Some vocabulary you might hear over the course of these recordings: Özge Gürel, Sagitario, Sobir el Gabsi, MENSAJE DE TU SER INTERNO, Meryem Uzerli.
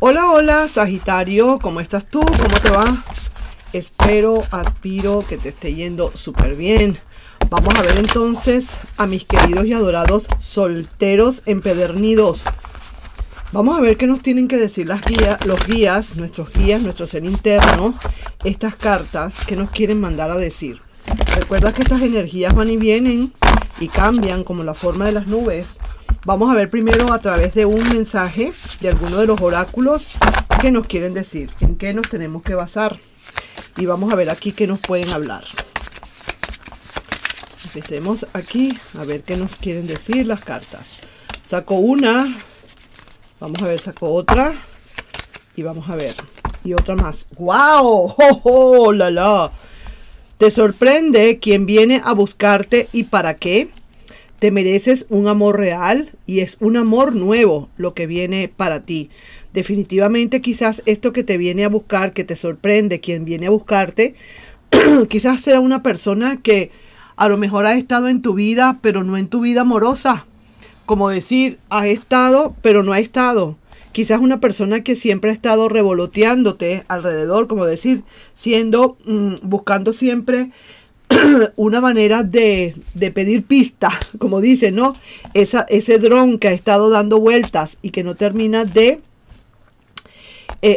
Hola, hola, Sagitario, ¿cómo estás tú? ¿Cómo te va? Espero, aspiro que te esté yendo súper bien. Vamos a ver entonces a mis queridos y adorados solteros empedernidos. Vamos a ver qué nos tienen que decir las guías, nuestro ser interno, estas cartas que nos quieren mandar a decir. Recuerda que estas energías van y vienen y cambian como la forma de las nubes. Vamos a ver primero a través de un mensaje de alguno de los oráculos que nos quieren decir, en qué nos tenemos que basar. Y vamos a ver aquí qué nos pueden hablar. Empecemos aquí a ver qué nos quieren decir las cartas. Sacó una, vamos a ver, sacó otra y vamos a ver. Y otra más. ¡Wow! ¡Oh, oh, la, la! Te sorprende quién viene a buscarte y para qué. Te mereces un amor real y es un amor nuevo lo que viene para ti. Definitivamente quizás esto que te viene a buscar, que te sorprende, quien viene a buscarte, quizás sea una persona que a lo mejor ha estado en tu vida, pero no en tu vida amorosa. Como decir, ha estado, pero no ha estado. Quizás una persona que siempre ha estado revoloteándote alrededor, como decir, siendo, buscando siempre una manera de pedir pista, como dice, ¿no? Ese dron que ha estado dando vueltas y que no termina de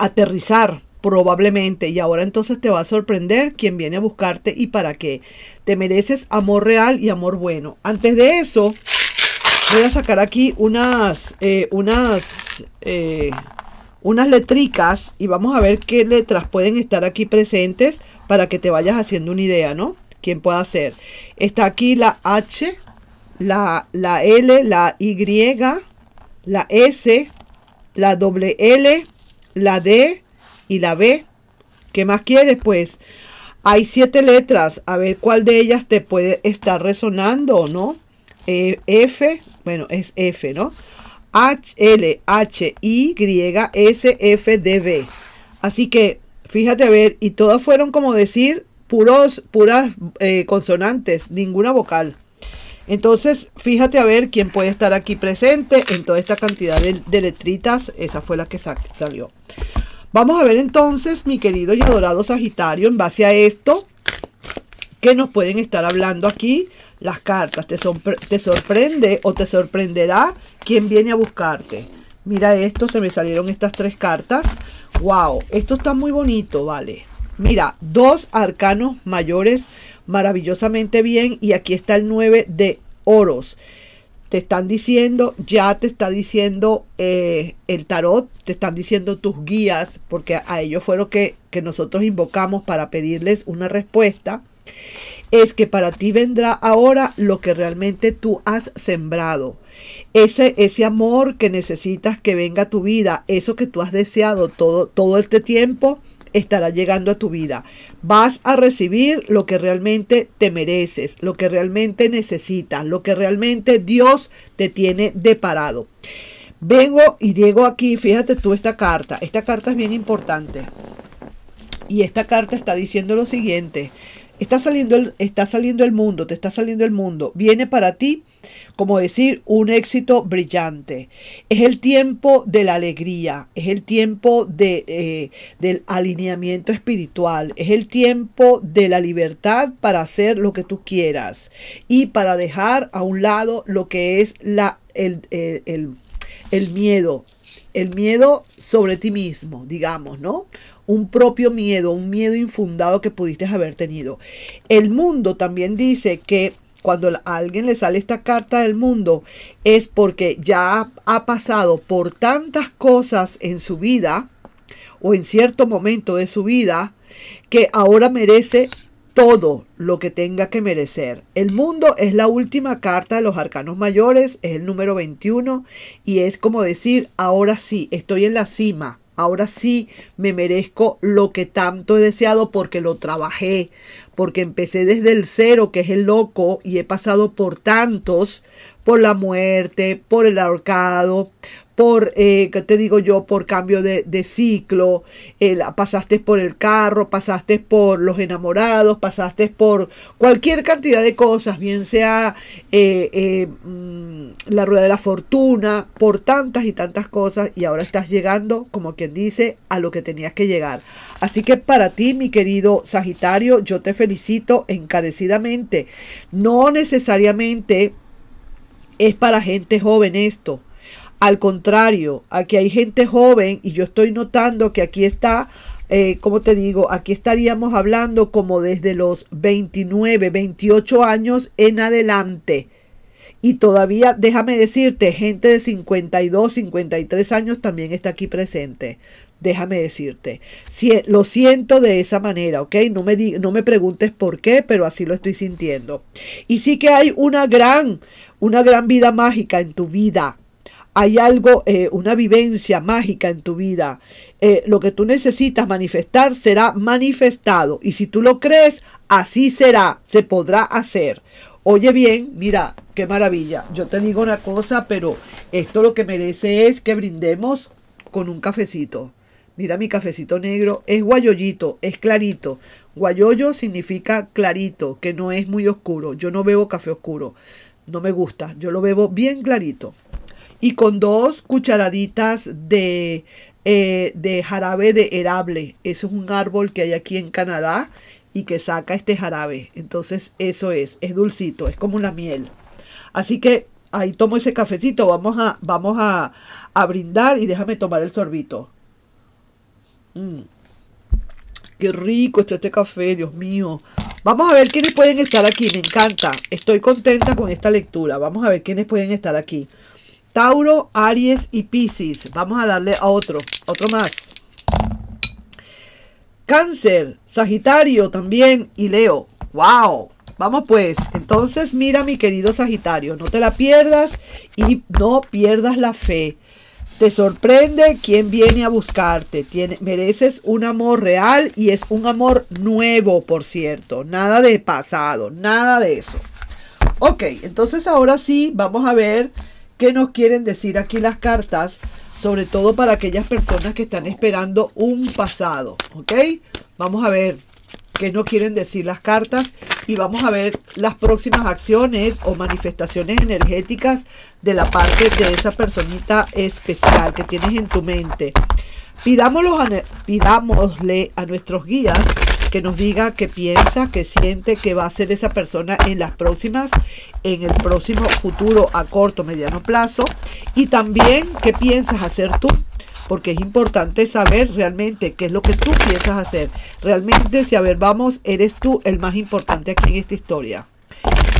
aterrizar probablemente. Y ahora entonces te va a sorprender quién viene a buscarte y para qué. Te mereces amor real y amor bueno. Antes de eso, voy a sacar aquí unas letricas y vamos a ver qué letras pueden estar aquí presentes para que te vayas haciendo una idea, ¿no? ¿Quién pueda ser? Está aquí la H, la L, la Y, la S, la doble L, la D y la B. ¿Qué más quieres? Pues hay 7 letras. A ver cuál de ellas te puede estar resonando, ¿no? F, bueno, es F, ¿no? H, L, H, Y, S, F, D, B. Así que fíjate a ver, y todas fueron como decir puras consonantes, ninguna vocal. Entonces, fíjate a ver quién puede estar aquí presente en toda esta cantidad de letritas. Esa fue la que salió. Vamos a ver entonces, mi querido y adorado Sagitario, en base a esto, ¿qué nos pueden estar hablando aquí las cartas? Te sorprende o te sorprenderá quién viene a buscarte. Mira esto, se me salieron estas 3 cartas. ¡Wow! Esto está muy bonito, vale. Mira, 2 arcanos mayores, maravillosamente bien. Y aquí está el 9 de oros. Te están diciendo, ya te está diciendo el tarot, te están diciendo tus guías, porque a ellos fueron que nosotros invocamos para pedirles una respuesta. Es que para ti vendrá ahora lo que realmente tú has sembrado. Ese amor que necesitas que venga a tu vida, eso que tú has deseado todo este tiempo, estará llegando a tu vida. Vas a recibir lo que realmente te mereces, lo que realmente necesitas, lo que realmente Dios te tiene deparado. Vengo y llego aquí, fíjate tú esta carta. Esta carta es bien importante. Y esta carta está diciendo lo siguiente. Está saliendo el mundo, te está saliendo el mundo. Viene para ti, como decir, un éxito brillante. Es el tiempo de la alegría, es el tiempo del alineamiento espiritual, es el tiempo de la libertad para hacer lo que tú quieras y para dejar a un lado lo que es el miedo. El miedo sobre ti mismo, digamos, ¿no? Un propio miedo, un miedo infundado que pudiste haber tenido. El mundo también dice que cuando a alguien le sale esta carta del mundo es porque ya ha pasado por tantas cosas en su vida o en cierto momento de su vida que ahora merece todo lo que tenga que merecer. El mundo es la última carta de los arcanos mayores, es el número 21 y es como decir, ahora sí, estoy en la cima. Ahora sí me merezco lo que tanto he deseado porque lo trabajé, porque empecé desde el cero, que es el loco, y he pasado por tantos, por la muerte, por el ahorcado, por, ¿qué te digo yo? Por cambio de ciclo, pasaste por el carro, pasaste por los enamorados, pasaste por cualquier cantidad de cosas, bien sea la rueda de la fortuna, por tantas y tantas cosas, y ahora estás llegando, como quien dice, a lo que tenías que llegar. Así que para ti, mi querido Sagitario, yo te felicito encarecidamente. No necesariamente es para gente joven esto. Al contrario, aquí hay gente joven y yo estoy notando que aquí está, como te digo, aquí estaríamos hablando como desde los 29, 28 años en adelante. Y todavía, déjame decirte, gente de 52, 53 años también está aquí presente. Déjame decirte, si, lo siento de esa manera, ¿ok? No me preguntes por qué, pero así lo estoy sintiendo. Y sí que hay una gran vida mágica en tu vida. Hay algo, una vivencia mágica en tu vida. Lo que tú necesitas manifestar será manifestado. Y si tú lo crees, así será, se podrá hacer. Oye bien, mira, qué maravilla. Yo te digo una cosa, pero esto lo que merece es que brindemos con un cafecito. Mira mi cafecito negro, es guayollito, es clarito. Guayollo significa clarito, que no es muy oscuro. Yo no bebo café oscuro, no me gusta, yo lo bebo bien clarito. Y con 2 cucharaditas de jarabe de erable. Eso es un árbol que hay aquí en Canadá y que saca este jarabe. Entonces eso es dulcito, es como una miel. Así que ahí tomo ese cafecito, vamos a brindar y déjame tomar el sorbito. Qué rico está este café, Dios mío. Vamos a ver quiénes pueden estar aquí, me encanta. Estoy contenta con esta lectura, vamos a ver quiénes pueden estar aquí. Tauro, Aries y Piscis. Vamos a darle a otro más. Cáncer, Sagitario también y Leo. ¡Wow! Vamos pues, entonces mira mi querido Sagitario, no te la pierdas y no pierdas la fe. Te sorprende quién viene a buscarte. Mereces un amor real y es un amor nuevo, por cierto. Nada de pasado, nada de eso. Ok, entonces ahora sí vamos a ver qué nos quieren decir aquí las cartas, sobre todo para aquellas personas que están esperando un pasado. Ok, vamos a ver qué nos quieren decir las cartas. Y vamos a ver las próximas acciones o manifestaciones energéticas de la parte de esa personita especial que tienes en tu mente. Pidámosle a nuestros guías que nos diga qué piensa, qué siente, qué va a ser esa persona en las próximas, en el próximo futuro a corto, mediano plazo. Y también qué piensas hacer tú. Porque es importante saber realmente qué es lo que tú piensas hacer. Realmente, si a ver, vamos, eres tú el más importante aquí en esta historia.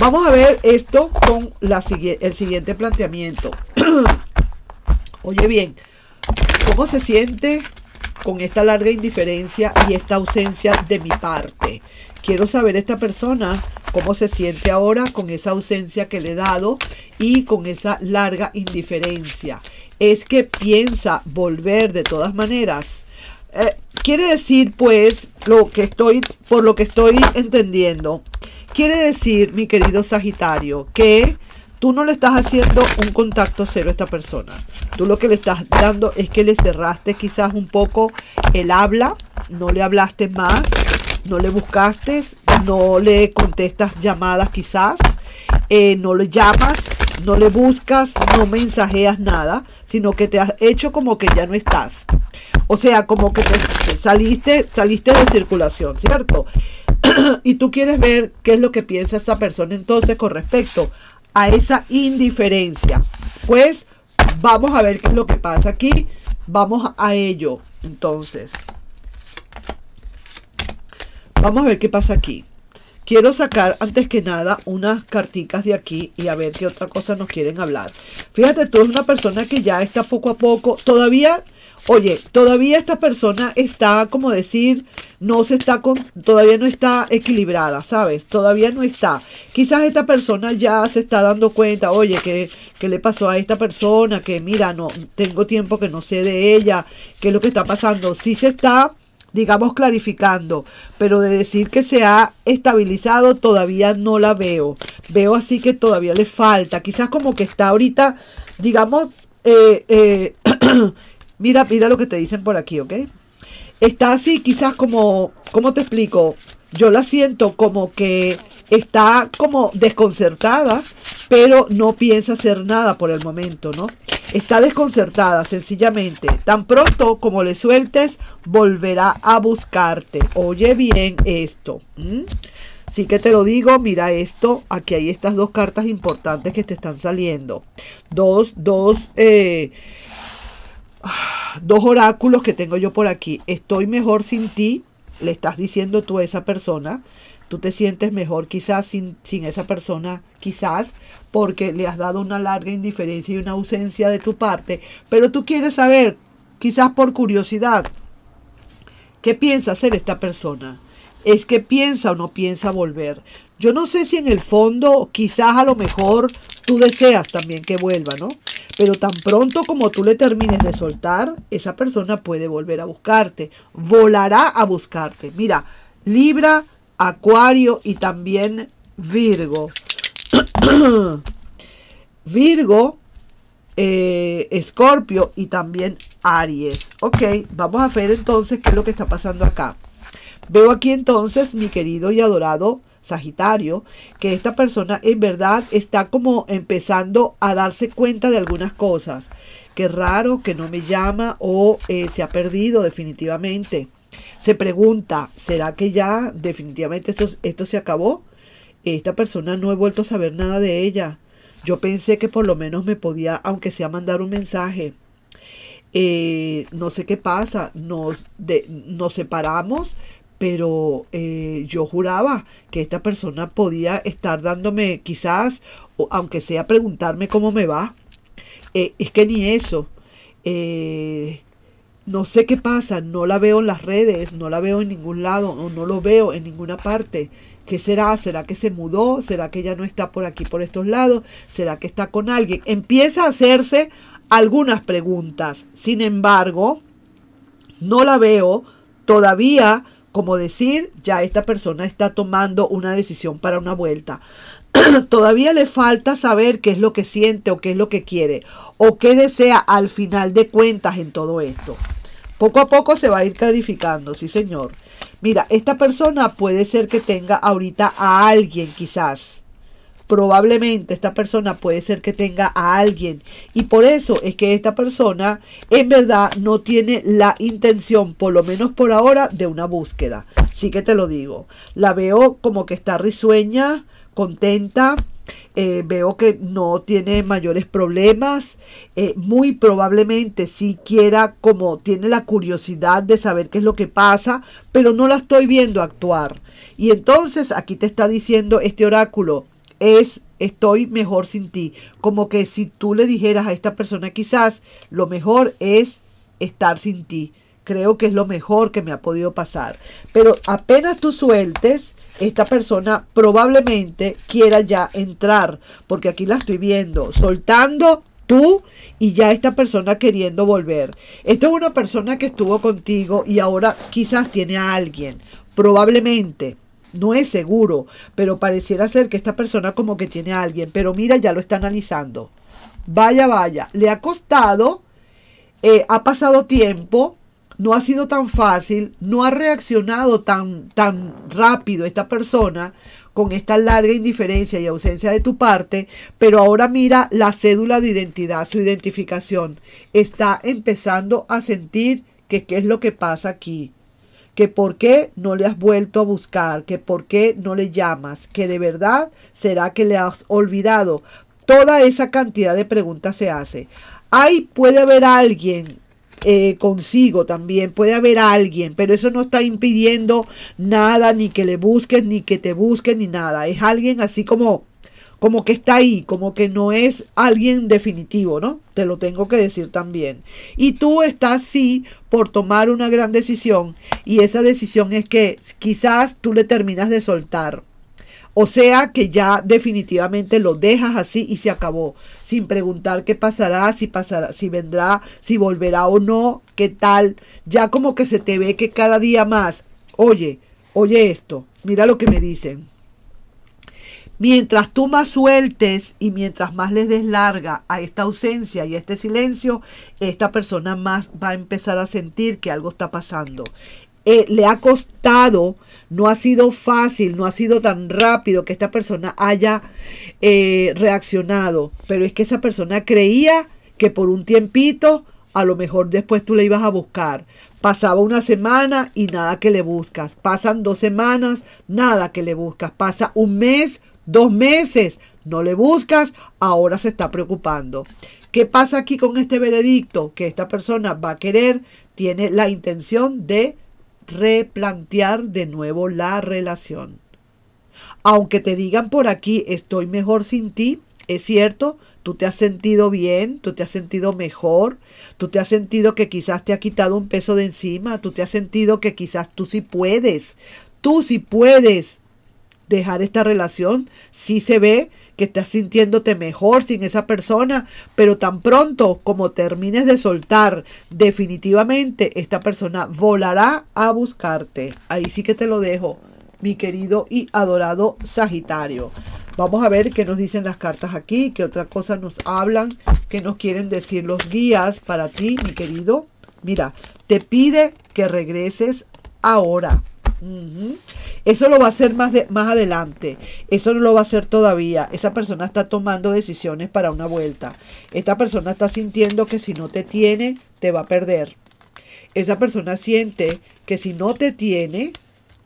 Vamos a ver esto con el siguiente planteamiento. Oye bien, ¿cómo se siente con esta larga indiferencia y esta ausencia de mi parte? Quiero saber esta persona cómo se siente ahora con esa ausencia que le he dado y con esa larga indiferencia. Es que piensa volver de todas maneras. Quiere decir, pues, por lo que estoy entendiendo, quiere decir, mi querido Sagitario, que tú no le estás haciendo un contacto cero a esta persona. Tú lo que le estás dando es que le cerraste quizás un poco el habla, no le hablaste más, no le buscaste, no le contestas llamadas quizás, no le llamas, no le buscas, no mensajeas nada, sino que te has hecho como que ya no estás. O sea, como que te saliste de circulación, ¿cierto? Y tú quieres ver qué es lo que piensa esa persona entonces con respecto a esa indiferencia. Pues vamos a ver qué es lo que pasa aquí. Vamos a ello. Entonces, vamos a ver qué pasa aquí. Quiero sacar antes que nada unas carticas de aquí y a ver qué otra cosa nos quieren hablar. Fíjate, tú eres una persona que ya está poco a poco. Todavía, oye, todavía esta persona está, como decir, todavía no está equilibrada, ¿sabes? Todavía no está. Quizás esta persona ya se está dando cuenta, oye, ¿qué le pasó a esta persona? Que mira, no tengo tiempo que no sé de ella. ¿Qué es lo que está pasando? Sí se está, digamos, clarificando, pero de decir que se ha estabilizado, todavía no la veo. Veo así que todavía le falta. Quizás como que está ahorita, digamos, mira lo que te dicen por aquí, ¿ok? Está así, quizás como, ¿cómo te explico? Yo la siento como que está como desconcertada, pero no piensa hacer nada por el momento, ¿no? Está desconcertada, sencillamente. Tan pronto como le sueltes, volverá a buscarte. Oye bien esto. ¿Mm? Sí que te lo digo, mira esto. Aquí hay estas dos cartas importantes que te están saliendo. Dos oráculos que tengo yo por aquí. Estoy mejor sin ti. Le estás diciendo tú a esa persona. Tú te sientes mejor quizás sin esa persona, quizás porque le has dado una larga indiferencia y una ausencia de tu parte. Pero tú quieres saber, quizás por curiosidad, ¿qué piensa hacer esta persona? ¿Es que piensa o no piensa volver? Yo no sé si en el fondo, quizás a lo mejor tú deseas también que vuelva, ¿no? Pero tan pronto como tú le termines de soltar, esa persona puede volver a buscarte. Volará a buscarte. Mira, Libra, Acuario y también Virgo. Virgo, Escorpio y también Aries. Ok, vamos a ver entonces qué es lo que está pasando acá. Veo aquí entonces, mi querido y adorado Sagitario, que esta persona en verdad está como empezando a darse cuenta de algunas cosas. Qué raro que no me llama o se ha perdido definitivamente. Se pregunta, ¿será que ya definitivamente esto se acabó? Esta persona no he vuelto a saber nada de ella. Yo pensé que por lo menos me podía, aunque sea, mandar un mensaje. No sé qué pasa, nos separamos. Pero yo juraba que esta persona podía estar dándome quizás, aunque sea preguntarme cómo me va. Es que ni eso. No sé qué pasa, no la veo en las redes, no la veo en ningún lado, o no lo veo en ninguna parte. ¿Qué será? ¿Será que se mudó? ¿Será que ya no está por aquí, por estos lados? ¿Será que está con alguien? Empieza a hacerse algunas preguntas. Sin embargo, no la veo todavía. Como decir, ya esta persona está tomando una decisión para una vuelta. Todavía le falta saber qué es lo que siente o qué es lo que quiere o qué desea al final de cuentas en todo esto. Poco a poco se va a ir clarificando, sí señor. Mira, esta persona puede ser que tenga ahorita a alguien quizás. Probablemente esta persona puede ser que tenga a alguien. Y por eso es que esta persona en verdad no tiene la intención, por lo menos por ahora, de una búsqueda. Sí que te lo digo. La veo como que está risueña, contenta. Veo que no tiene mayores problemas. Muy probablemente sí quiera, como tiene la curiosidad de saber qué es lo que pasa, pero no la estoy viendo actuar. Y entonces aquí te está diciendo este oráculo. Estoy mejor sin ti. Como que si tú le dijeras a esta persona quizás lo mejor es estar sin ti. Creo que es lo mejor que me ha podido pasar. Pero apenas tú sueltes, esta persona probablemente quiera ya entrar. Porque aquí la estoy viendo. Soltando tú y ya esta persona queriendo volver. Esto es una persona que estuvo contigo y ahora quizás tiene a alguien. Probablemente. No es seguro, pero pareciera ser que esta persona como que tiene a alguien. Pero mira, ya lo está analizando. Vaya, vaya. Le ha costado, ha pasado tiempo, no ha sido tan fácil, no ha reaccionado tan rápido esta persona con esta larga indiferencia y ausencia de tu parte. Pero ahora mira la cédula de identidad, su identificación. Está empezando a sentir que qué es lo que pasa aquí. Que por qué no le has vuelto a buscar, que por qué no le llamas, que de verdad será que le has olvidado. Toda esa cantidad de preguntas se hace. Ahí puede haber alguien consigo también, puede haber alguien, pero eso no está impidiendo nada, ni que le busques, ni que te busquen, ni nada. Es alguien así como que está ahí, como que no es alguien definitivo, ¿no? Te lo tengo que decir también. Y tú estás, sí, por tomar una gran decisión. Y esa decisión es que quizás tú le terminas de soltar. O sea que ya definitivamente lo dejas así y se acabó. Sin preguntar qué pasará, si vendrá, si volverá o no, qué tal. Ya como que se te ve que cada día más. Oye esto, mira lo que me dicen. Mientras tú más sueltes y mientras más les des larga a esta ausencia y a este silencio, esta persona más va a empezar a sentir que algo está pasando. Le ha costado, no ha sido fácil, no ha sido tan rápido que esta persona haya reaccionado, pero es que esa persona creía que por un tiempito, a lo mejor después tú le ibas a buscar. Pasaba una semana y nada que le buscas, pasan 2 semanas, nada que le buscas, pasa un mes, 2 meses, no le buscas, ahora se está preocupando. ¿Qué pasa aquí con este veredicto? Que esta persona va a querer, tiene la intención de replantear de nuevo la relación. Aunque te digan por aquí, estoy mejor sin ti, es cierto, tú te has sentido bien, tú te has sentido mejor, tú te has sentido que quizás te ha quitado un peso de encima, tú te has sentido que quizás tú sí puedes dejar esta relación, sí se ve que estás sintiéndote mejor sin esa persona, pero tan pronto como termines de soltar, definitivamente esta persona volará a buscarte. Ahí sí que te lo dejo, mi querido y adorado Sagitario. Vamos a ver qué nos dicen las cartas aquí, qué otra cosa nos hablan, qué nos quieren decir los guías para ti, mi querido. Mira, te pide que regreses ahora. Eso lo va a hacer más adelante. Eso no lo va a hacer todavía. Esa persona está tomando decisiones para una vuelta. Esta persona está sintiendo que si no te tiene, te va a perder. Esa persona siente que si no te tiene,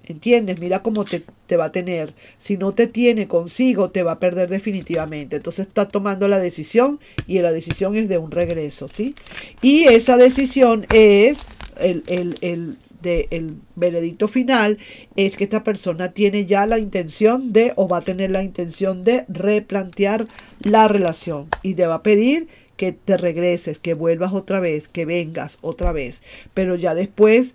¿entiendes? Mira cómo te va a tener. Si no te tiene consigo, te va a perder definitivamente. Entonces está tomando la decisión y la decisión es de un regreso, ¿sí? Y esa decisión es el veredicto final, es que esta persona tiene ya la intención de, o va a tener la intención de replantear la relación y te va a pedir que te regreses, que vuelvas otra vez, que vengas otra vez, pero ya después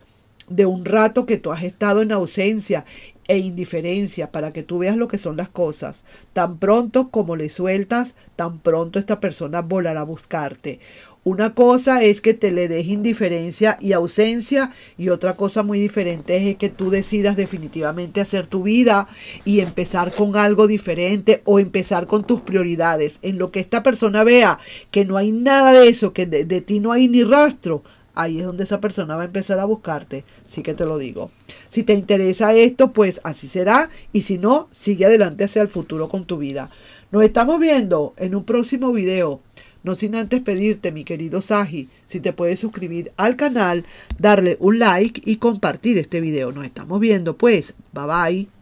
de un rato que tú has estado en ausencia e indiferencia, para que tú veas lo que son las cosas. Tan pronto como le sueltas, tan pronto esta persona volará a buscarte. Una cosa es que te le des indiferencia y ausencia, y otra cosa muy diferente es que tú decidas definitivamente hacer tu vida y empezar con algo diferente o empezar con tus prioridades. En lo que esta persona vea que no hay nada de eso, que de ti no hay ni rastro, ahí es donde esa persona va a empezar a buscarte. Sí que te lo digo. Si te interesa esto, pues así será. Y si no, sigue adelante hacia el futuro con tu vida. Nos estamos viendo en un próximo video. No sin antes pedirte, mi querido Sagi, si te puedes suscribir al canal, darle un like y compartir este video. Nos estamos viendo, pues. Bye, bye.